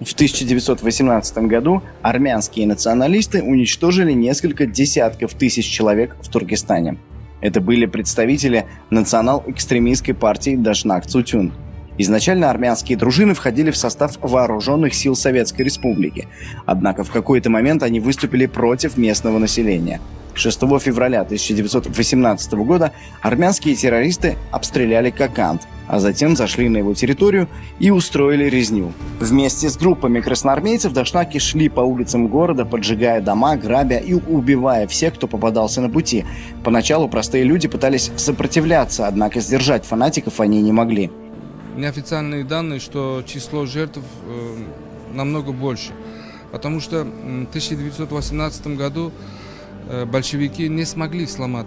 В 1918 году армянские националисты уничтожили несколько десятков тысяч человек в Туркестане. Это были представители национал-экстремистской партии Дашнак Цутюн. Изначально армянские дружины входили в состав вооруженных сил Советской Республики, однако в какой-то момент они выступили против местного населения. 6 февраля 1918 года армянские террористы обстреляли Коканд, а затем зашли на его территорию и устроили резню. Вместе с группами красноармейцев дашнаки шли по улицам города, поджигая дома, грабя и убивая всех, кто попадался на пути. Поначалу простые люди пытались сопротивляться, однако сдержать фанатиков они не могли. Неофициальные данные, что число жертв намного больше, потому что в 1918 году большевики не смогли сломать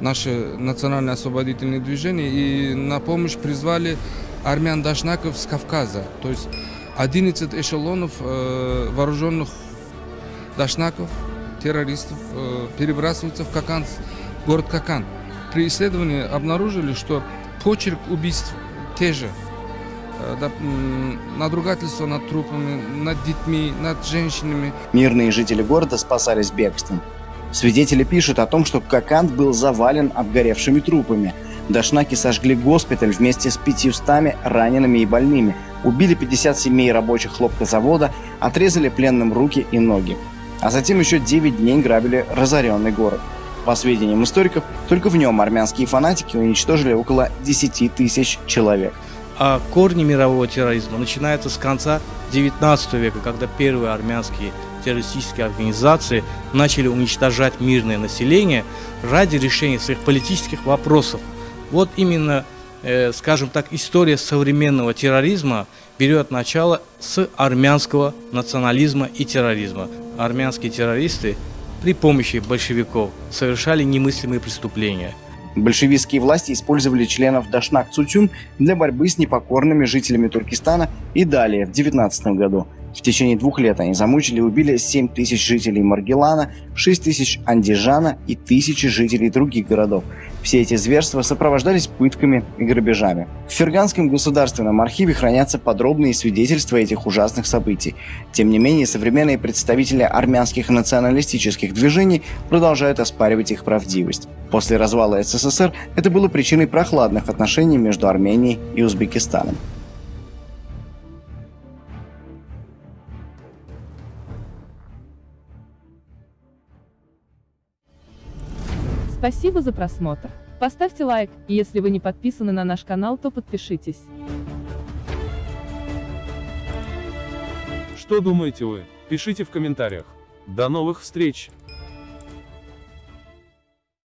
наше национальное освободительное движение и на помощь призвали армян-дашнаков с Кавказа. То есть 11 эшелонов вооруженных дашнаков, террористов перебрасываются в Коканд, город Коканд. При исследовании обнаружили, что почерк убийств те же. Надругательство над трупами, над детьми, над женщинами. Мирные жители города спасались бегством. Свидетели пишут о том, что Коканд был завален обгоревшими трупами. Дашнаки сожгли госпиталь вместе с 500 ранеными и больными, убили 50 семей рабочих хлопкозавода, отрезали пленным руки и ноги. А затем еще 9 дней грабили разоренный город. По сведениям историков, только в нем армянские фанатики уничтожили около 10 тысяч человек. А корни мирового терроризма начинаются с конца 19 века, когда первые армянские террористические организации начали уничтожать мирное население ради решения своих политических вопросов. Вот именно, скажем так, история современного терроризма берет начало с армянского национализма и терроризма. Армянские террористы при помощи большевиков совершали немыслимые преступления. Большевистские власти использовали членов Дашнак Цутюн для борьбы с непокорными жителями Туркестана и далее, в 19 году. В течение 2 лет они замучили и убили 7 тысяч жителей Маргилана, 6 тысяч Андижана и тысячи жителей других городов. Все эти зверства сопровождались пытками и грабежами. В Ферганском государственном архиве хранятся подробные свидетельства этих ужасных событий. Тем не менее, современные представители армянских националистических движений продолжают оспаривать их правдивость. После развала СССР это было причиной прохладных отношений между Арменией и Узбекистаном. Спасибо за просмотр. Поставьте лайк, и если вы не подписаны на наш канал, то подпишитесь. Что думаете вы? Пишите в комментариях. До новых встреч!